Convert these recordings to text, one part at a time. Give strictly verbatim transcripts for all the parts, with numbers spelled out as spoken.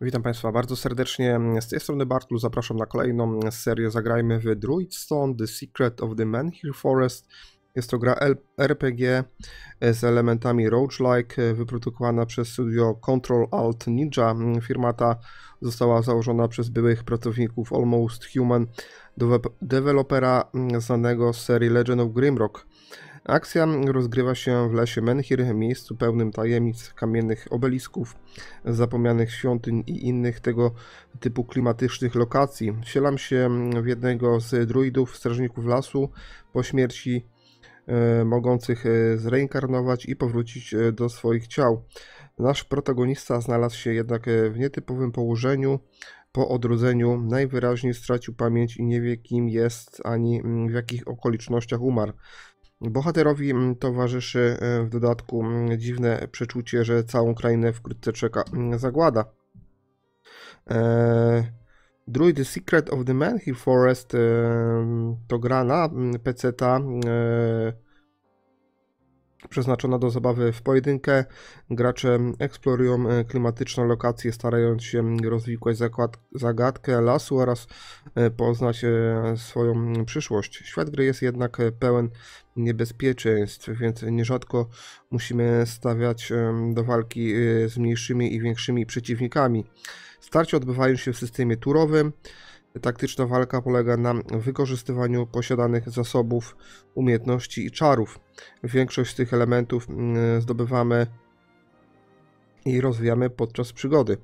Witam Państwa bardzo serdecznie, z tej strony Bartul, zapraszam na kolejną serię Zagrajmy w Druidstone: The Secret of the Menhir Forest. Jest to gra R P G z elementami roguelike, wyprodukowana przez studio Control Alt Ninja. Firma ta została założona przez byłych pracowników Almost Human, dewelopera znanego z serii Legend of Grimrock. Akcja rozgrywa się w lesie Menhir, miejscu pełnym tajemnic, kamiennych obelisków, zapomnianych świątyń i innych tego typu klimatycznych lokacji. Wcielam się w jednego z druidów, strażników lasu, po śmierci e, mogących zreinkarnować i powrócić do swoich ciał. Nasz protagonista znalazł się jednak w nietypowym położeniu. Po odrodzeniu najwyraźniej stracił pamięć i nie wie, kim jest ani w jakich okolicznościach umarł. Bohaterowi towarzyszy w dodatku dziwne przeczucie, że całą krainę wkrótce czeka zagłada. Eee, Druid The Secret of the Menhir Forest eee, to gra na peceta eee, przeznaczona do zabawy w pojedynkę. Gracze eksplorują klimatyczne lokacje, starając się rozwikłać zagadkę lasu oraz poznać swoją przyszłość. Świat gry jest jednak pełen niebezpieczeństw, więc nierzadko musimy stawiać do walki z mniejszymi i większymi przeciwnikami. Starcia odbywają się w systemie turowym. Taktyczna walka polega na wykorzystywaniu posiadanych zasobów, umiejętności i czarów. Większość z tych elementów zdobywamy i rozwijamy podczas przygody.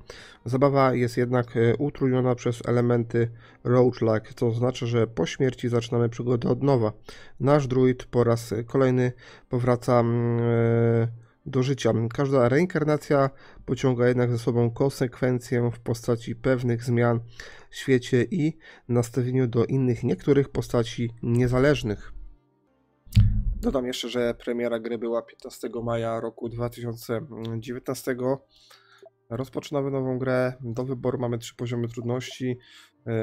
Zabawa jest jednak utrudniona przez elementy roguelike, co oznacza, że po śmierci zaczynamy przygodę od nowa. Nasz druid po raz kolejny powraca do życia. Każda reinkarnacja pociąga jednak ze sobą konsekwencje w postaci pewnych zmian w świecie i nastawieniu do innych niektórych postaci niezależnych. Dodam jeszcze, że premiera gry była piętnastego maja roku dwa tysiące dziewiętnastego. Rozpoczynamy nową grę. Do wyboru mamy trzy poziomy trudności.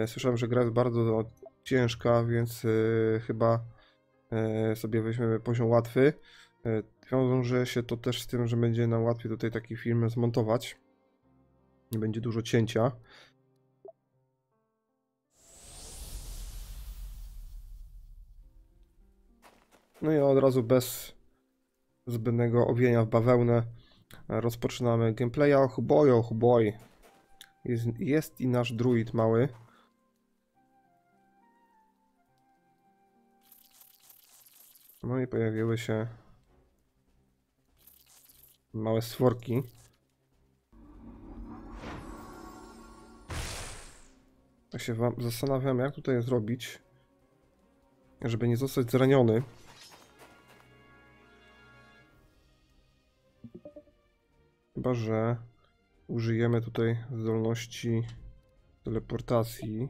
Słyszałem, że gra jest bardzo ciężka, więc chyba sobie weźmiemy poziom łatwy. Wiąże się to też z tym, że będzie nam łatwiej tutaj taki film zmontować. Nie będzie dużo cięcia. No i od razu bez zbędnego owienia w bawełnę rozpoczynamy gameplaya. Och boy, och boy. Jest, jest i nasz druid mały. No i pojawiły się małe stworki. Ja się wam zastanawiam, jak tutaj zrobić, żeby nie zostać zraniony. Chyba że użyjemy tutaj zdolności teleportacji.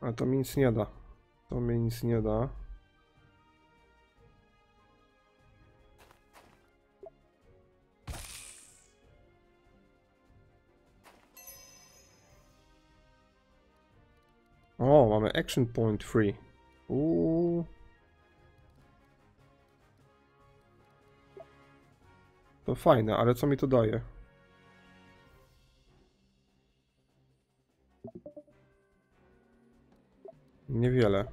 Ale to mi nic nie da. To mi nic nie da. O, mamy action point free. Uuu. To fajne, ale co mi to daje? Niewiele.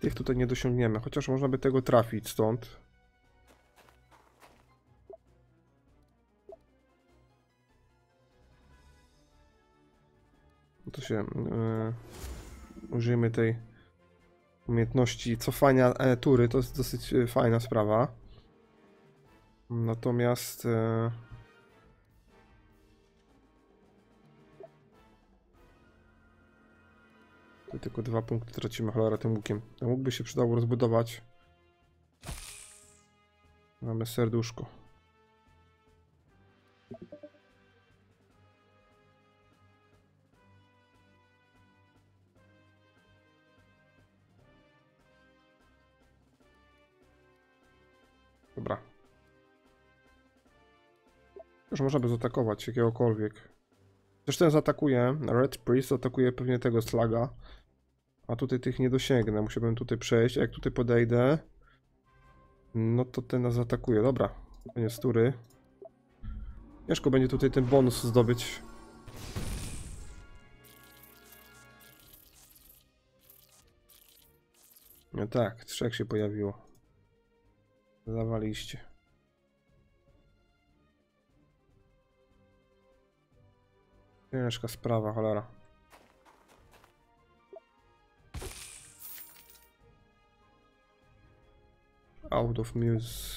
Tych tutaj nie dosiągniemy, chociaż można by tego trafić stąd. To się... Yy, użyjmy tej umiejętności cofania e, tury, to jest dosyć e, fajna sprawa. Natomiast... E, tutaj tylko dwa punkty tracimy, cholera, tym łukiem. Ten łuk by się przydało rozbudować. Mamy serduszko. Dobra. Już można by zaatakować jakiegokolwiek. Zresztą zaatakuje. Red Priest atakuje pewnie tego slaga. A tutaj tych nie dosięgnę, musiałbym tutaj przejść. A jak tutaj podejdę, no to ten nas atakuje. Dobra, to nie stury. Ciężko będzie tutaj ten bonus zdobyć. No tak, trzech się pojawiło. Zawaliście. Ciężka sprawa, cholera. Out of muse.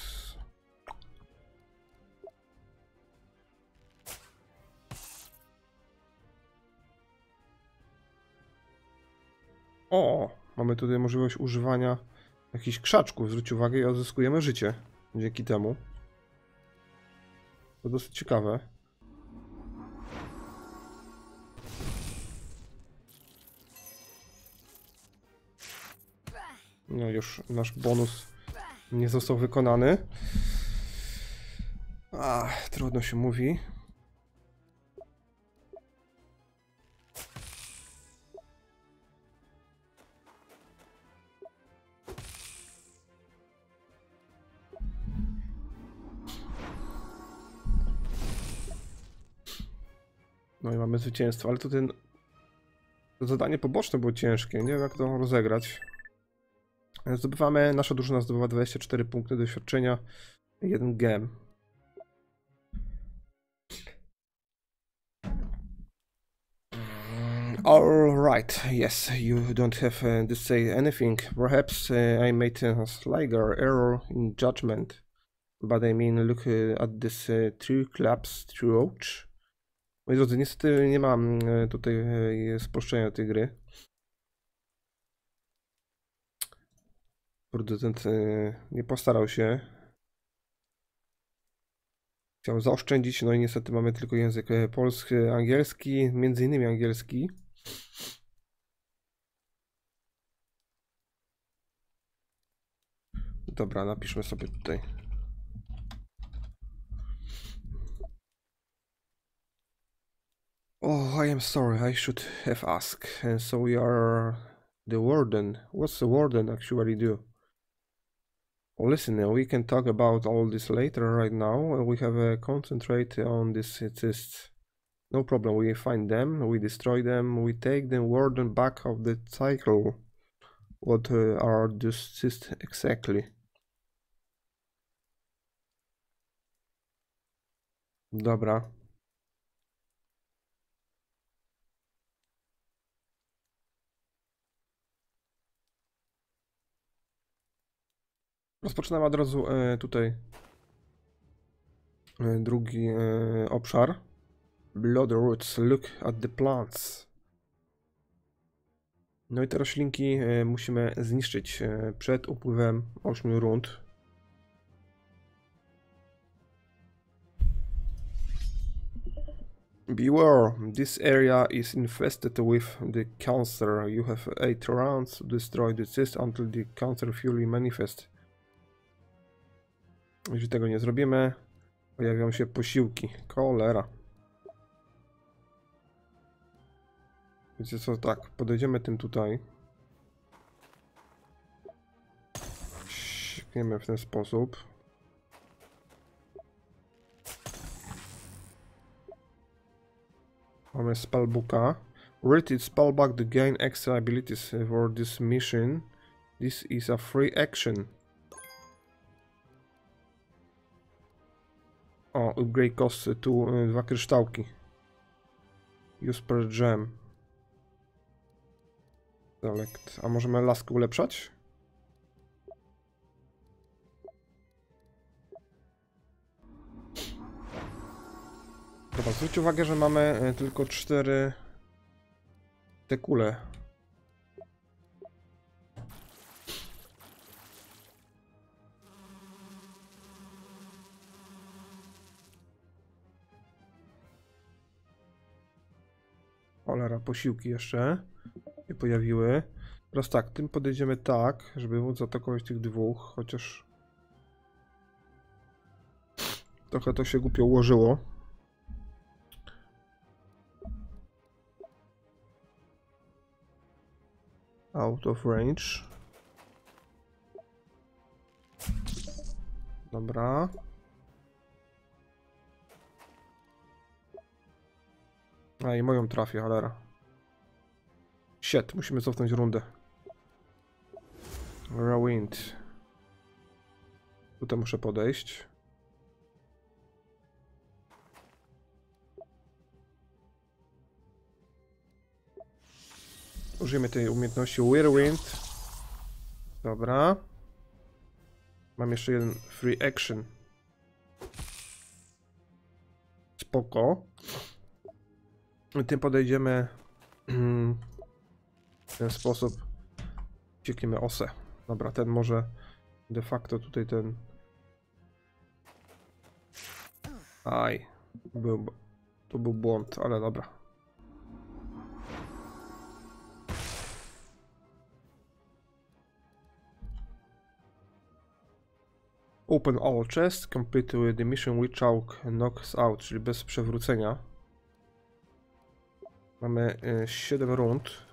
O! Mamy tutaj możliwość używania jakichś krzaczków, zwróć uwagę, i odzyskujemy życie dzięki temu. To dosyć ciekawe. No już nasz bonus nie został wykonany. Ach, trudno się mówi. No i mamy zwycięstwo, ale to, ten... to zadanie poboczne było ciężkie, nie wiem jak to rozegrać. Zdobywamy, nasza drużyna zdobywa dwadzieścia cztery punkty doświadczenia, jeden gem. Alright, yes, you don't have to say anything. Perhaps I made a slighter error in judgment. But I mean, look at this two clubs throughout. Moi drodzy, niestety nie mam tutaj sproszczenia tej gry. Producent nie postarał się. Chciał zaoszczędzić, no i niestety mamy tylko język polski, angielski, między innymi angielski. Dobra, napiszmy sobie tutaj. Oh, I am sorry, I should have asked. And so we are the warden. What's the warden actually do? Listen, we can talk about all this later. Right now, we have a concentrate on this. It is no problem. We find them, we destroy them, we take the warden back of the cycle. What uh, are these cysts exactly? Dobra. Rozpoczynamy od razu e, tutaj e, drugi e, obszar. Blood roots, look at the plants. No i te roślinki e, musimy zniszczyć e, przed upływem ośmiu rund. Beware, this area is infested with the cancer. You have eight rounds to destroy the cyst until the cancer fully manifests. Jeśli tego nie zrobimy, pojawią się posiłki. Cholera. Wiecie co, tak, podejdziemy tym tutaj. Siekniemy w ten sposób. Mamy spellbooka. Read its spellbook to gain extra abilities for this mission. This is a free action. O, upgrade cost, tu y, dwa kryształki. Use per gem. Select. A możemy laskę ulepszać? Dobra, zwróć uwagę, że mamy y, tylko cztery te kule. Cholera, posiłki jeszcze się pojawiły. Teraz tak, tym podejdziemy tak, żeby móc zaatakować tych dwóch, chociaż trochę to się głupio ułożyło. A Out of range. Dobra. A i moją trafię, cholera. Shit, musimy cofnąć rundę. Rewind. Tutaj muszę podejść. Użyjemy tej umiejętności Whirlwind. Dobra. Mam jeszcze jeden free action. Spoko. Tym podejdziemy w ten sposób. Ciekniemy osę. Dobra, ten może de facto tutaj ten... Aj. Był... To był błąd, ale dobra. Open all chest, complete with the mission which Hawk knocks out, czyli bez przewrócenia. Mamy siedem rund.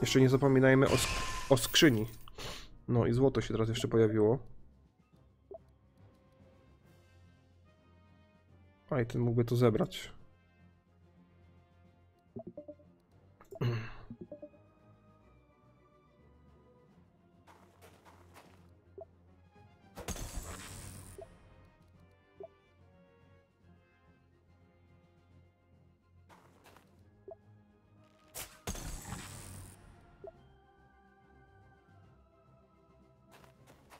Jeszcze nie zapominajmy o, sk o skrzyni. No i złoto się teraz jeszcze pojawiło. A i ten mógłby to zebrać.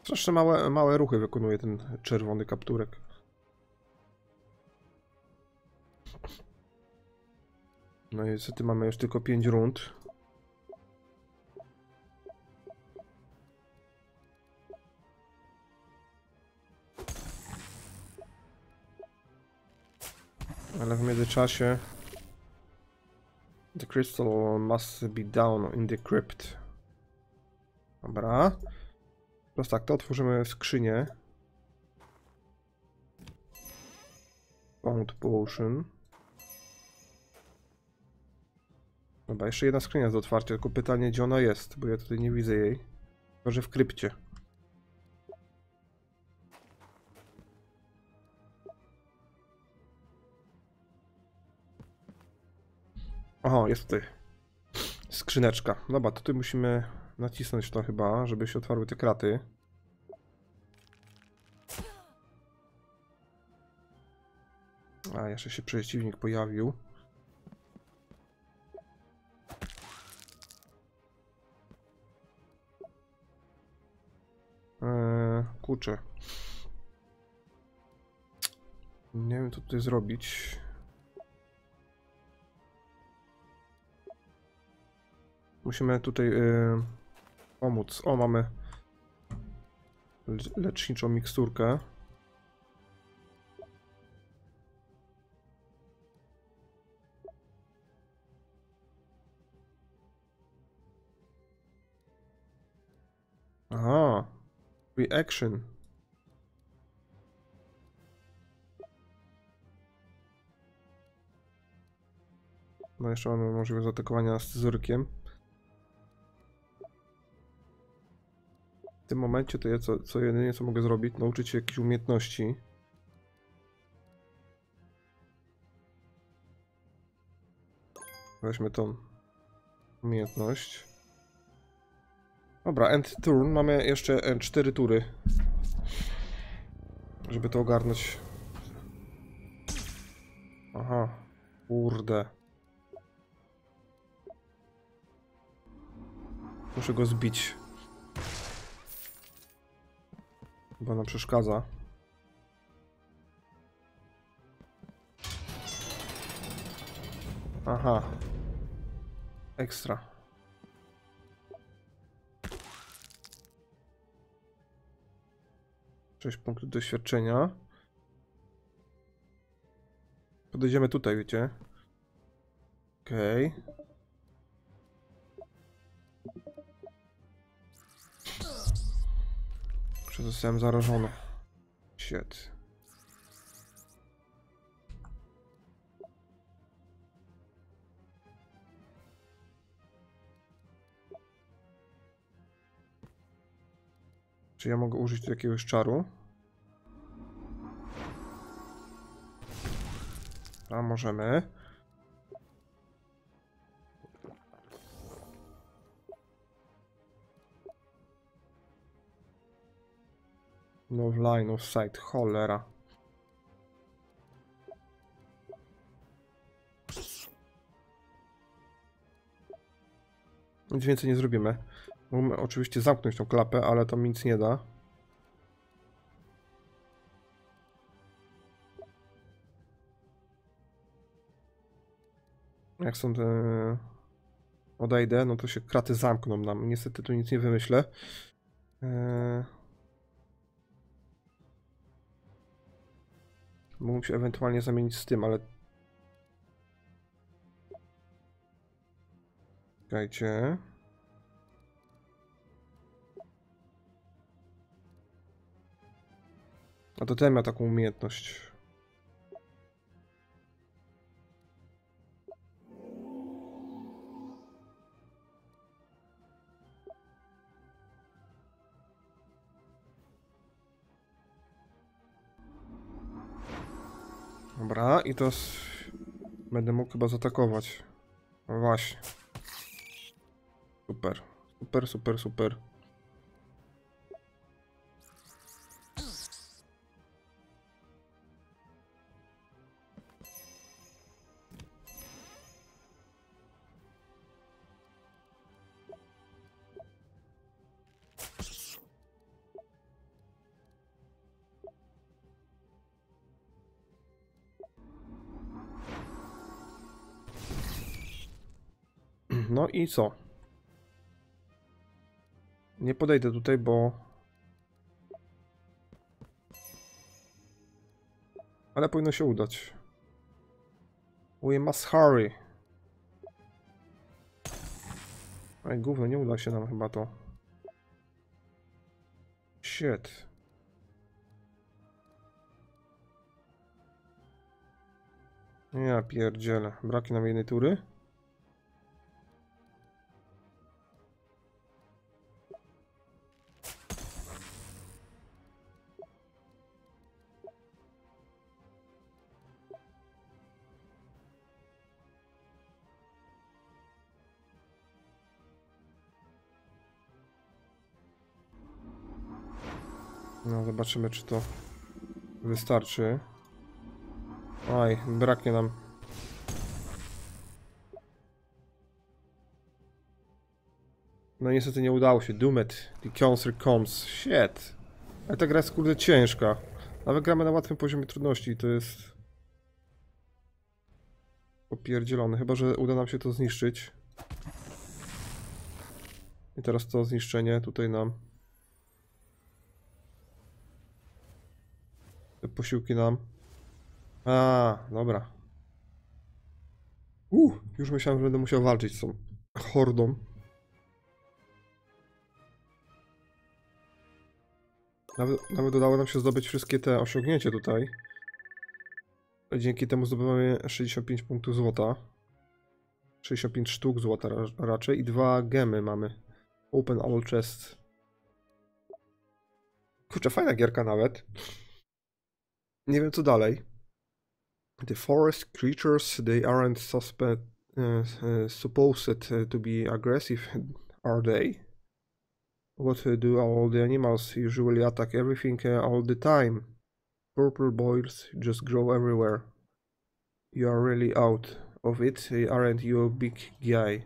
Strasznie małe, małe ruchy wykonuje ten czerwony kapturek. No i niestety mamy już tylko pięć rund. Ale w międzyczasie... The crystal must be down in the crypt. Dobra. Teraz tak, to otworzymy skrzynię. Found potion. Dobra, jeszcze jedna skrzynia jest do otwarcia, tylko pytanie, gdzie ona jest, bo ja tutaj nie widzę jej. Może w krypcie. Aha, jest tutaj skrzyneczka. Dobra, tutaj musimy nacisnąć to chyba, żeby się otwarły te kraty. A, jeszcze się przeciwnik pojawił. Kurczę. Nie wiem, co tutaj zrobić. Musimy tutaj yy, pomóc. O, mamy leczniczą miksturkę. Aha. Reaction. No jeszcze mamy możliwość zaatakowania scyzorykiem. W tym momencie to ja co, co jedynie co mogę zrobić, nauczyć się jakichś umiejętności. Weźmy tą umiejętność. Dobra, end turn. Mamy jeszcze cztery tury, żeby to ogarnąć. Aha, kurde. Muszę go zbić. Bo nam przeszkadza. Aha. Ekstra. sześć punktów doświadczenia. Podejdziemy tutaj, wiecie. Okej. Okay. Czy zostałem zarażony? Shit. Czy ja mogę użyć tu jakiegoś czaru? A możemy. No line of sight, cholera. Nic więcej nie zrobimy. Możemy oczywiście zamknąć tą klapę, ale to mi nic nie da. Jak stąd e, odejdę, no to się kraty zamkną nam. Niestety tu nic nie wymyślę. E, Mógłbym się ewentualnie zamienić z tym, ale... Czekajcie... A to ten miał taką umiejętność. Dobra, i to z... będę mógł chyba zaatakować. No właśnie. Super, super, super, super. No i co? Nie podejdę tutaj, bo... Ale powinno się udać. We must hurry. Ej, gówno, nie uda się nam chyba to. Shit. Ja pierdzielę. Braki nam jednej tury. No, zobaczymy, czy to wystarczy. Aj, braknie nam. No niestety nie udało się. Doom it. The cancer comes. Shit. Ale ta gra jest kurde ciężka. Nawet gramy na łatwym poziomie trudności i to jest... Popierdzielone. Chyba że uda nam się to zniszczyć. I teraz to zniszczenie tutaj nam... Te posiłki nam. A, dobra. Uuu, już myślałem, że będę musiał walczyć z tą hordą. Nawet, nawet udało nam się zdobyć wszystkie te osiągnięcia tutaj. Dzięki temu zdobywamy sześćdziesiąt pięć punktów złota. sześćdziesiąt pięć sztuk złota ra raczej i dwa gemy mamy. Open all chest. Kurczę, fajna gierka nawet. Nie wiem co dalej. The forest creatures, they aren't suspect, uh, supposed to be aggressive, are they? What do all the animals usually attack everything uh, all the time? Purple boils just grow everywhere. You are really out of it, aren't you, big guy?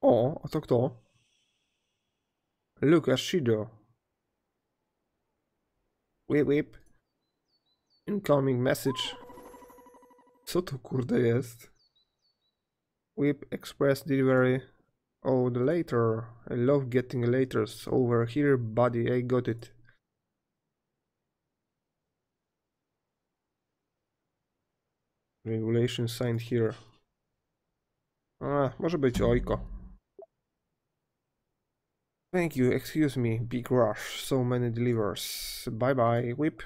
O, a to kto? Lucas Shido. Whip whip. Incoming message. Co to kurde jest? Whip express delivery. Oh, the later. I love getting letters over here, buddy. I got it. Regulation signed here. A, może być ojko. Thank you, excuse me, big rush, so many delivers. Bye bye, whip.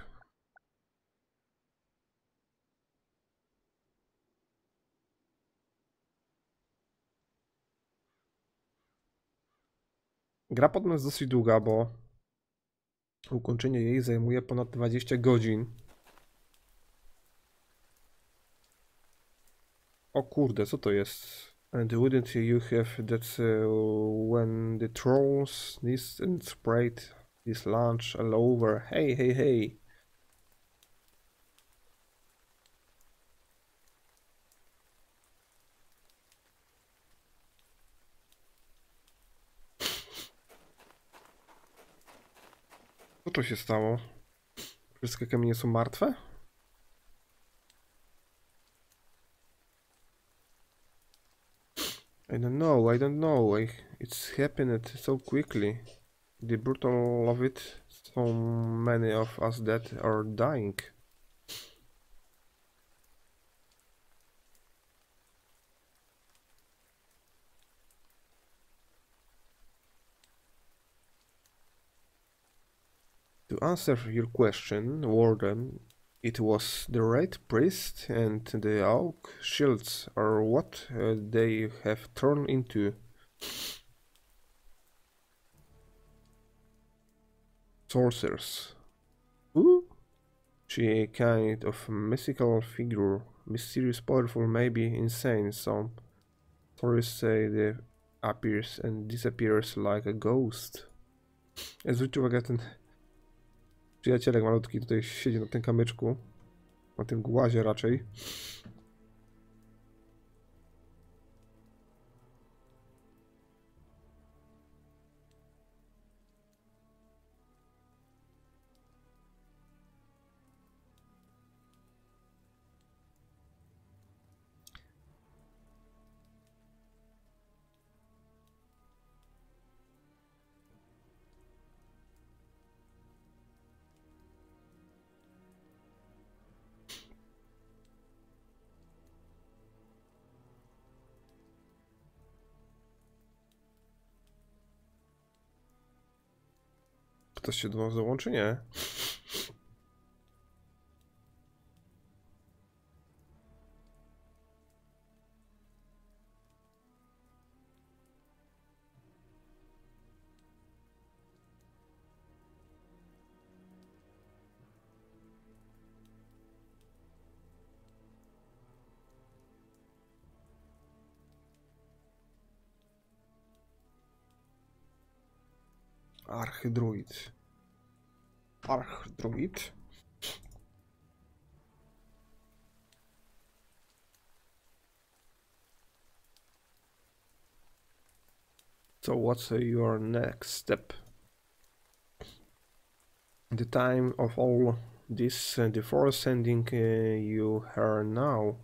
Gra podobno jest dosyć długa, bo ukończenie jej zajmuje ponad dwadzieścia godzin. O kurde, co to jest? And wouldn't you have that uh, when the trolls sneezed and sprayed this lunch all over? Hey, hey, hey! Co to się stało? Wszystkie kamienie są martwe? I don't know, I don't know, I, it's happened so quickly. The brutal of it, so many of us that are dying. To answer your question, Warden, it was the Red Priest and the Oak Shields are what uh, they have turned into. Sorcerers. Who? She a kind of mystical figure, mysterious, powerful, maybe insane. Some stories say they appears and disappears like a ghost. Zwróćcie uwagę, ten przyjacielek malutki tutaj siedzi na tym kamyczku, na tym głazie raczej. Ktoś się do nas dołączy? Nie. Archdruid. Archdruid. So what's your next step? The time of all this, uh, the forest ending uh, you are now.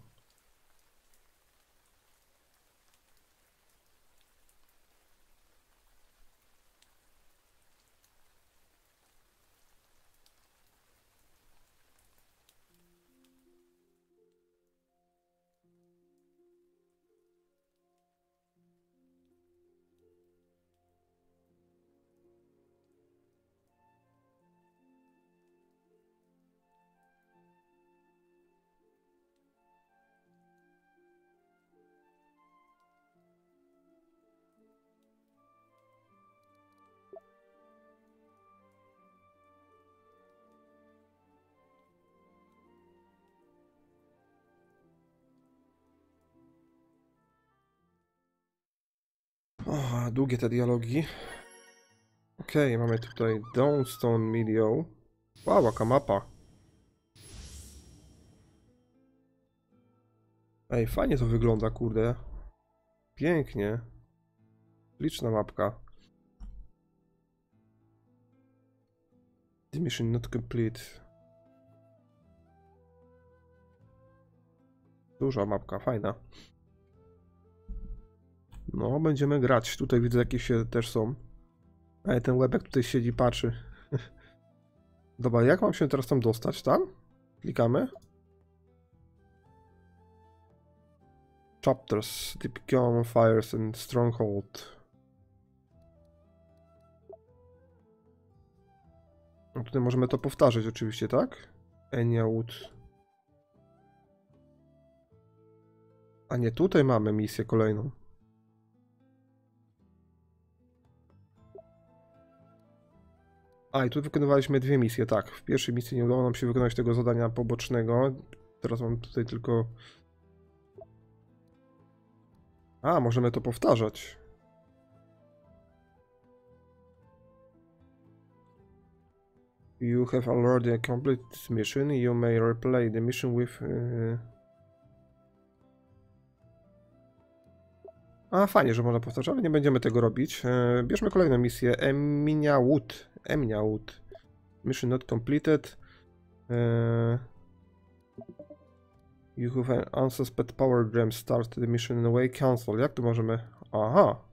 O, długie te dialogi. Okej, okay, mamy tutaj Downstone Medio. Wow, jaka mapa. Ej, fajnie to wygląda, kurde. Pięknie. Liczna mapka. The mission not complete. Duża mapka, fajna. No, będziemy grać. Tutaj widzę, jakieś też są. Ale ten łebek tutaj siedzi, patrzy. Dobra, jak mam się teraz tam dostać? Tam? Klikamy. Chapters, Typical Fires and Stronghold. No tutaj możemy to powtarzać oczywiście, tak? Eminia Wood. A nie, tutaj mamy misję kolejną. A i tu wykonywaliśmy dwie misje, tak. W pierwszej misji nie udało nam się wykonać tego zadania pobocznego. Teraz mam tutaj tylko... A, możemy to powtarzać. You have already accomplished this mission. You may replay the mission with... A, fajnie, że można powtarzać, ale nie będziemy tego robić. Bierzmy kolejną misję. Eminia Wood. Eminia Wood. Mission not completed. You have an unsuspect power gem. Start the mission away. Cancel. Jak to możemy... Aha.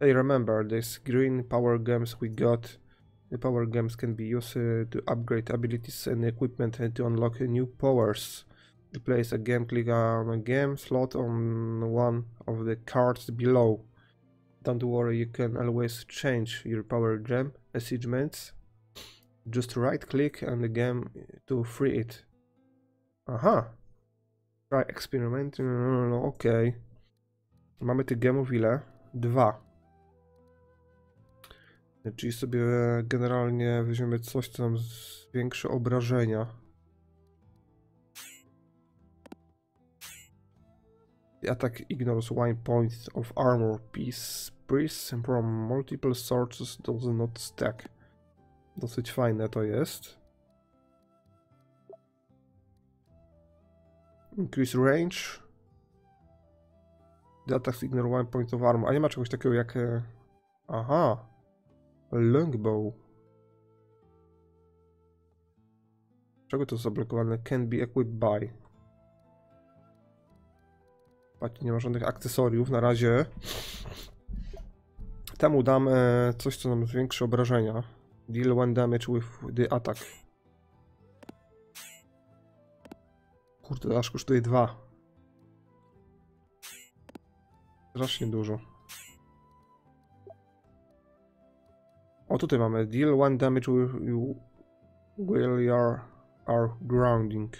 Hey, remember, these green power gems we got. The power gems can be used to upgrade abilities and equipment and to unlock new powers. Place a game, click on a game slot on one of the cards below. Don't worry, you can always change your power gem achievements. Just right click on the game to free it. Aha. Try experiment. Ok. Mamy tych gemów ile? Dwa. Czyli sobie generalnie weźmiemy coś, co nam zwiększy obrażenia. Attack ignores one point of armor piece, piece from multiple sources does not stack. Dosyć fajne to jest. Increase range. The attacks ignore one point of armor. A nie ma czegoś takiego jak... Aha. Longbow. Czego to jest zablokowane? Can be equipped by. Nie ma żadnych akcesoriów na razie. Temu dam coś, co nam zwiększy obrażenia. Deal one damage with the attack. Kurde, aż kosztuje dwa. Strasznie dużo. O, tutaj mamy. Deal one damage with you while you are, are grounding.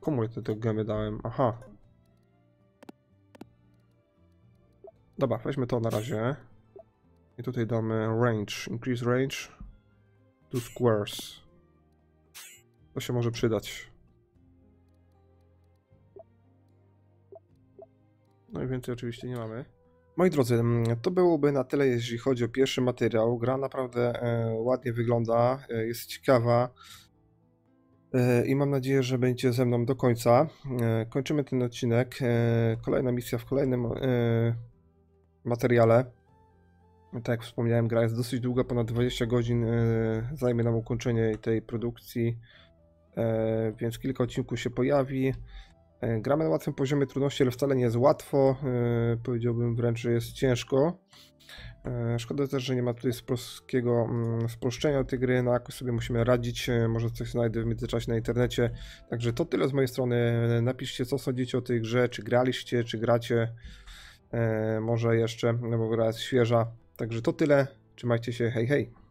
Komu ja te gemy dałem? Aha. Dobra, weźmy to na razie. I tutaj damy range. Increase range to squares. To się może przydać. No i więcej oczywiście nie mamy. Moi drodzy, to byłoby na tyle, jeśli chodzi o pierwszy materiał. Gra naprawdę e, ładnie wygląda, e, jest ciekawa. I mam nadzieję, że będziecie ze mną do końca. Kończymy ten odcinek. Kolejna misja w kolejnym materiale. Tak jak wspomniałem, gra jest dosyć długa, ponad dwadzieścia godzin zajmie nam ukończenie tej produkcji, więc kilka odcinków się pojawi. Gramy na łatwym poziomie trudności, ale wcale nie jest łatwo. Powiedziałbym wręcz, że jest ciężko. Szkoda też, że nie ma tutaj polskiego spolszczenia tej gry, no jakoś sobie musimy radzić, może coś znajdę w międzyczasie na internecie. Także to tyle z mojej strony, napiszcie co sądzicie o tej grze, czy graliście, czy gracie, może jeszcze, no bo gra jest świeża. Także to tyle, trzymajcie się, hej hej!